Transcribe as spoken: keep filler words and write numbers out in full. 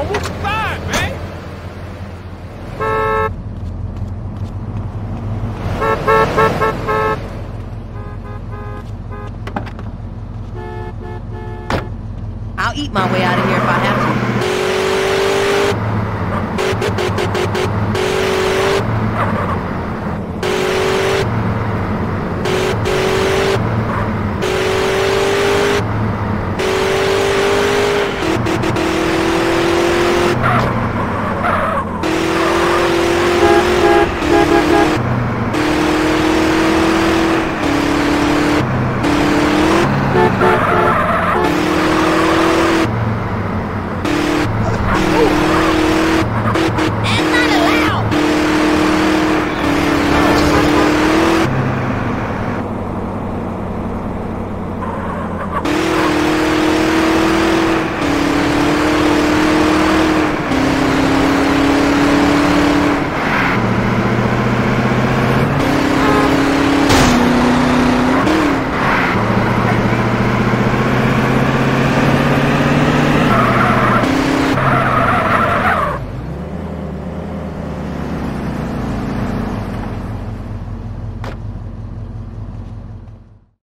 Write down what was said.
So who's fine, man? I'll eat my way out of here if I have to.